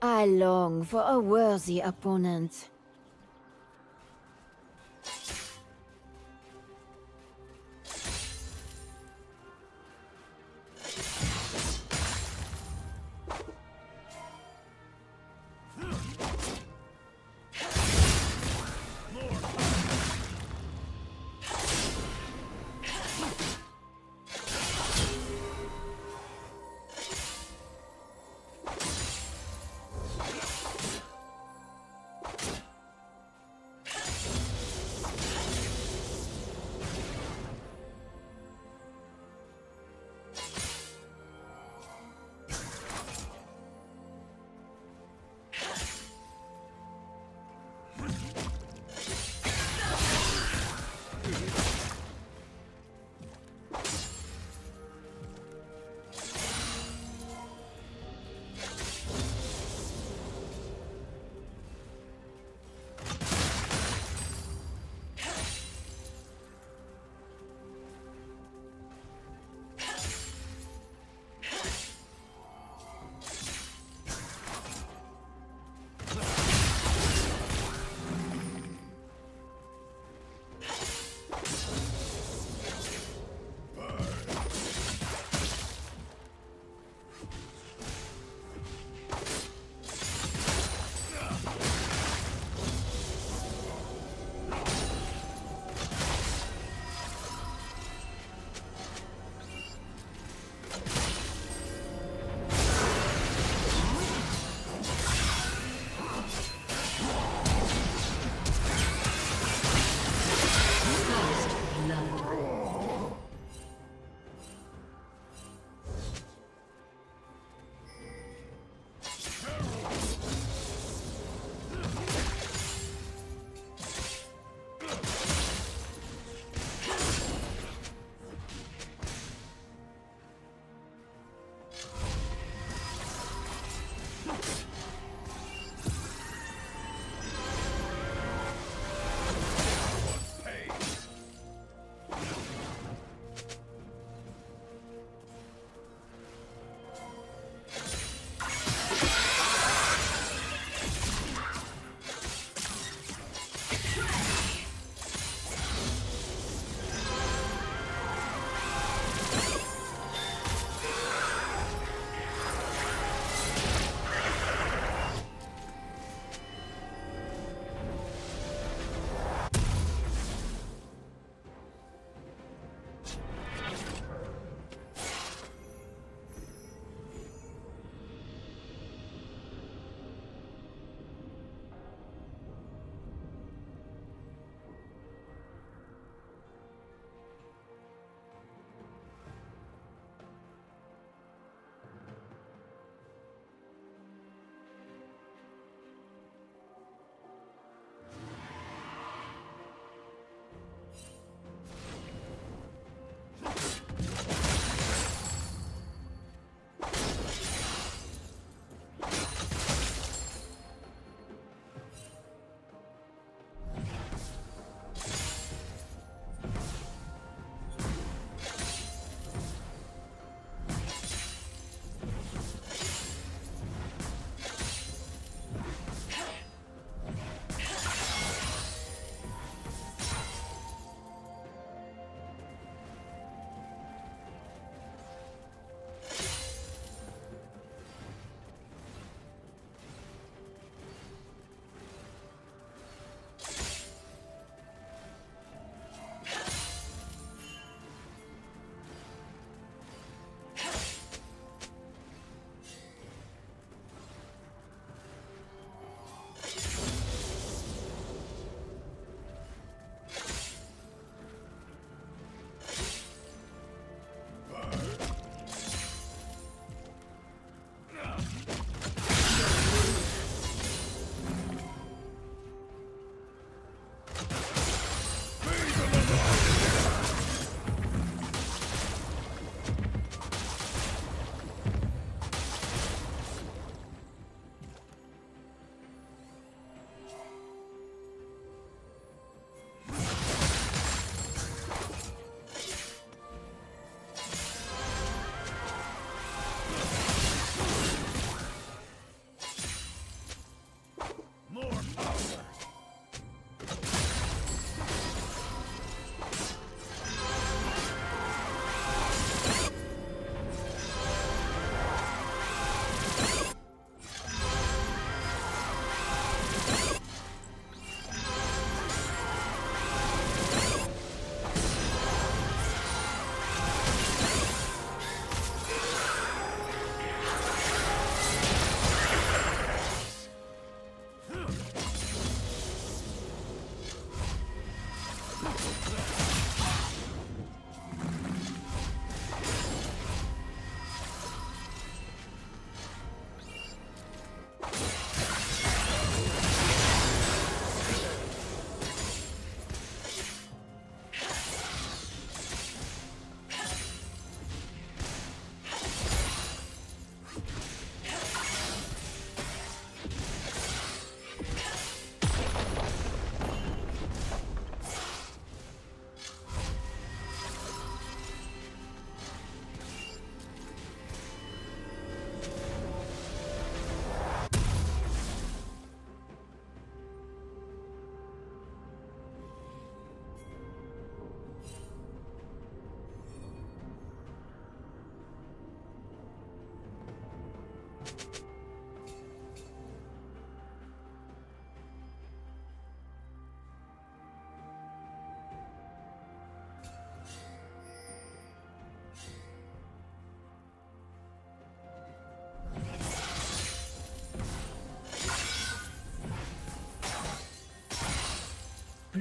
I long for a worthy opponent.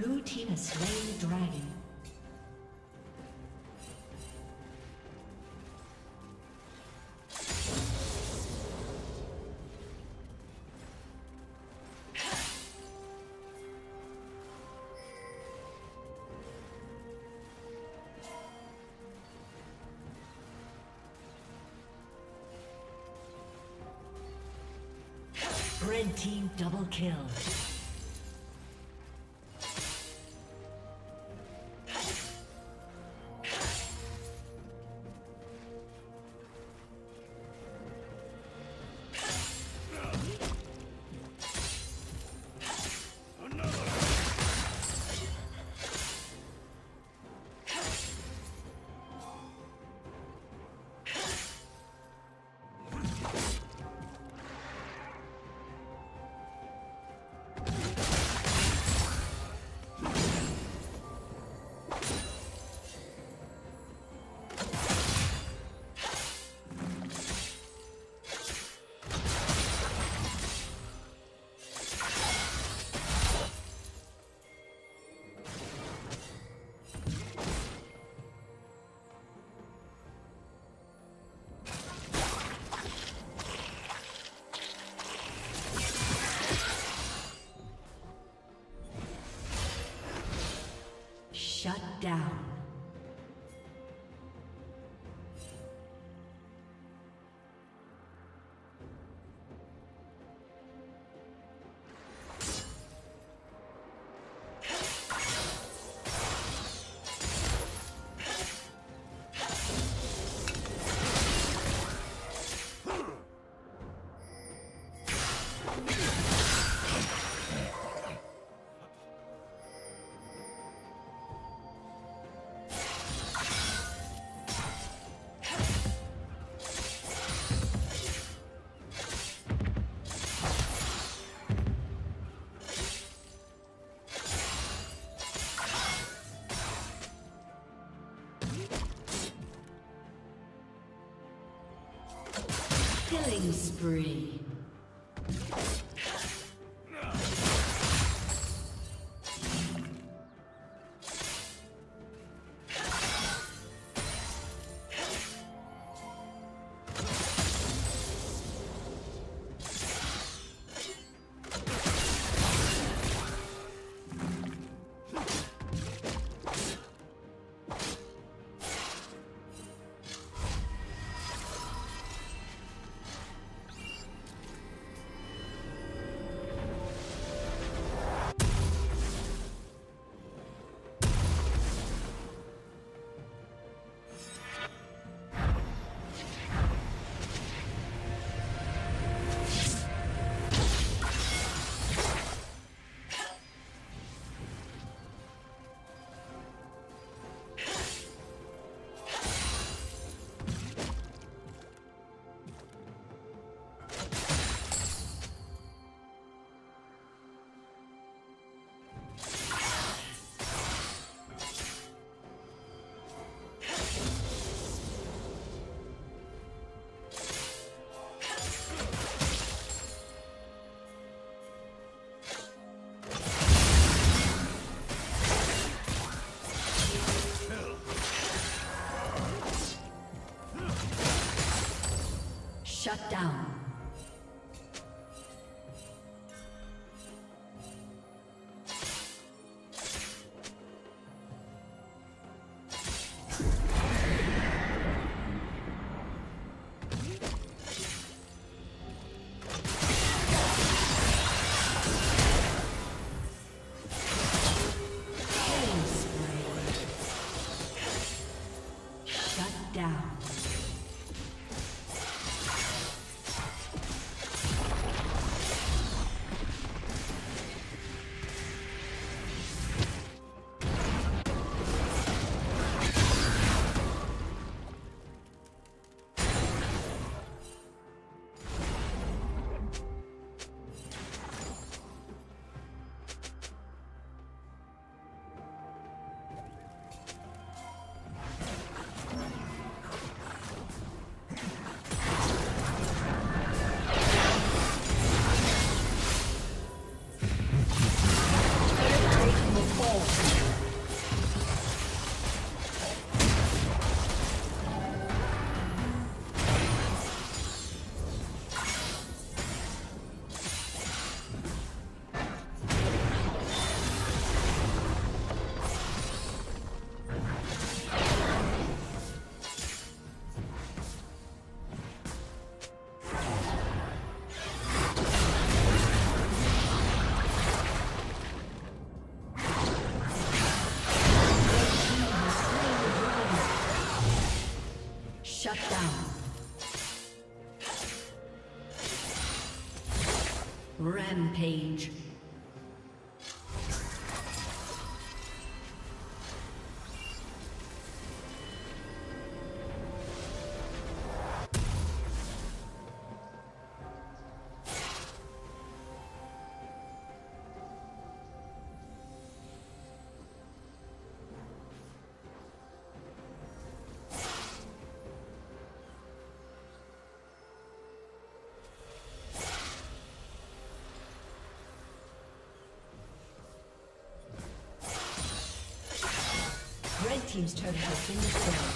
Blue team has slain the dragon. Red team double kill. Shut down. Killing spree. Shut down. Shut down. Rampage. Team's turret has been destroyed.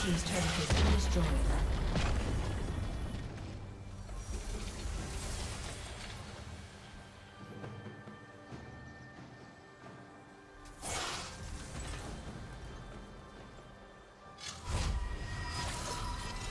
Team's turret has been destroyed.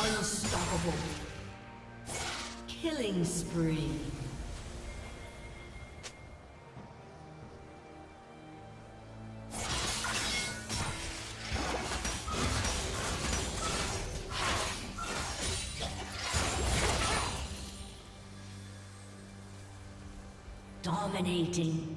Unstoppable. Killing spree. Dominating.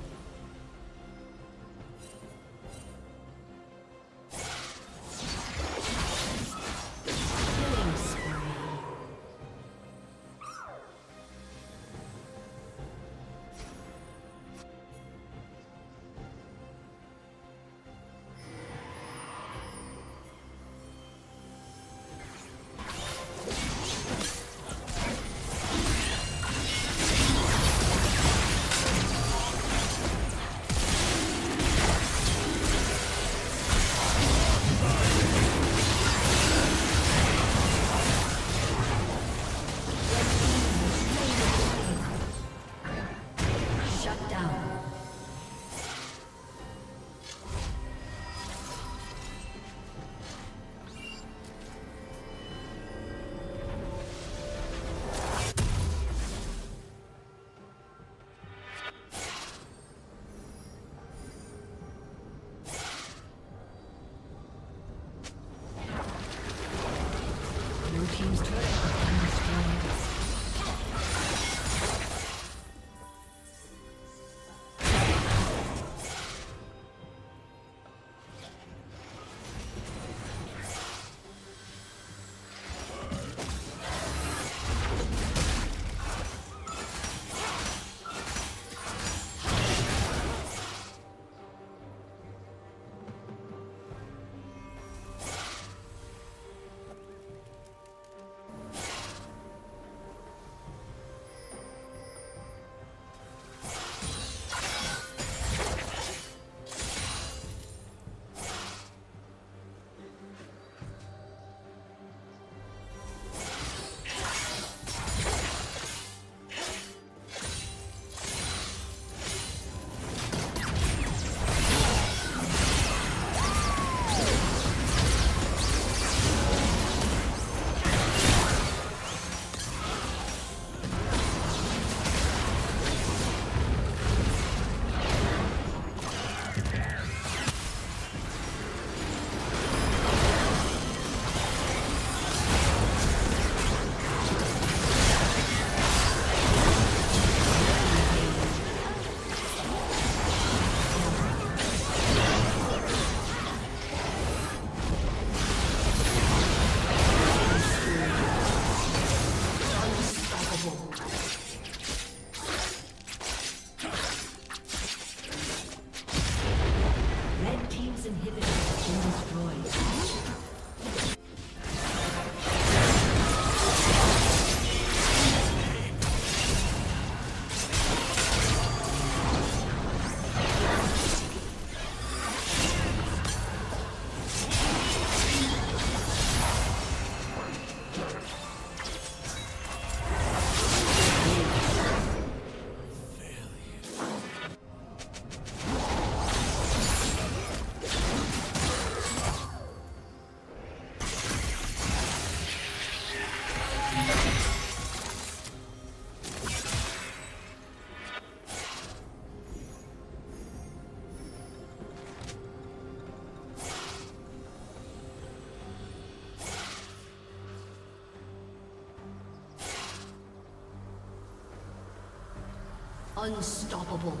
Unstoppable.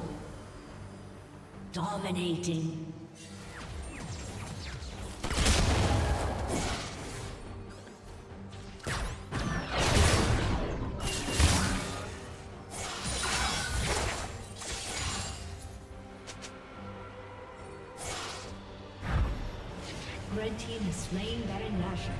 Dominating. Red Team has slain Baron Nashor.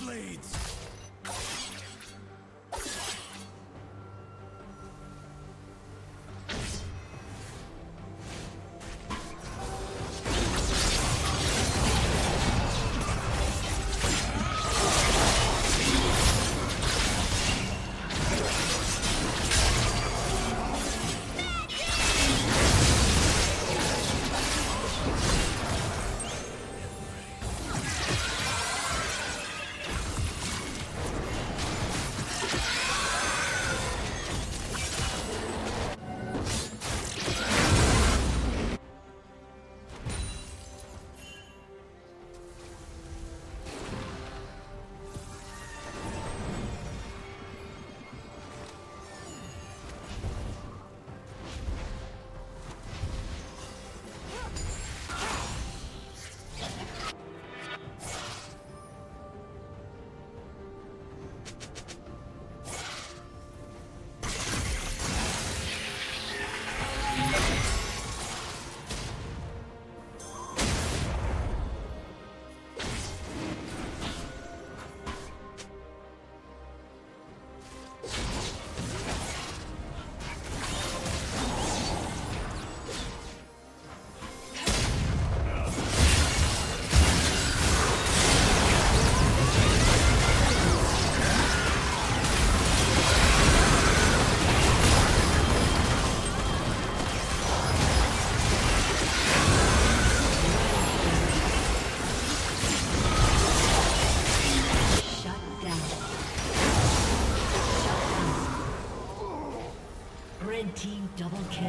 Blades. Double kill.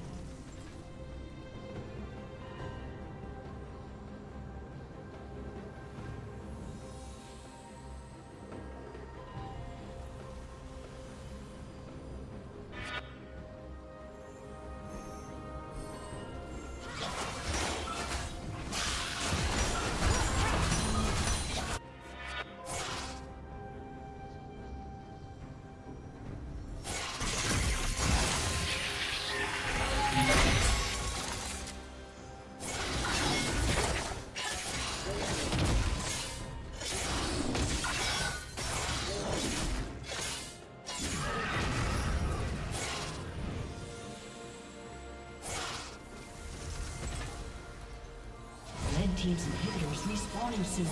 Team's inhibitors respawning soon.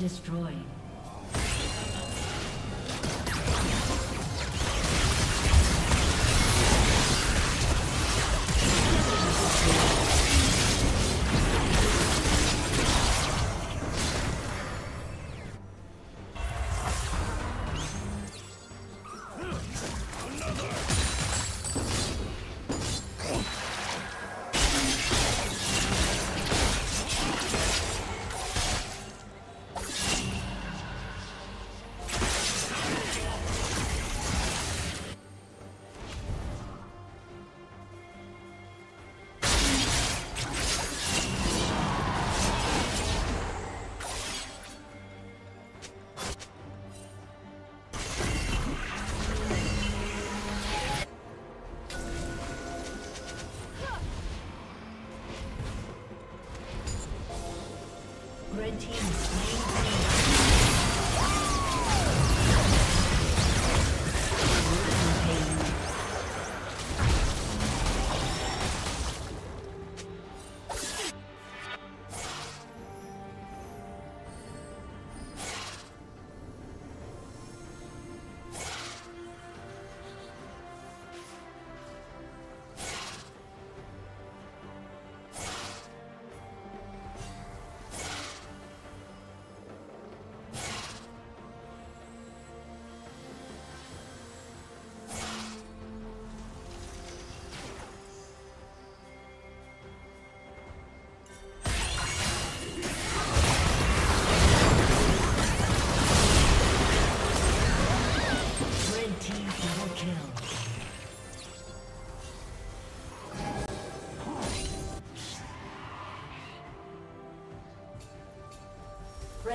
Destroyed. Red team is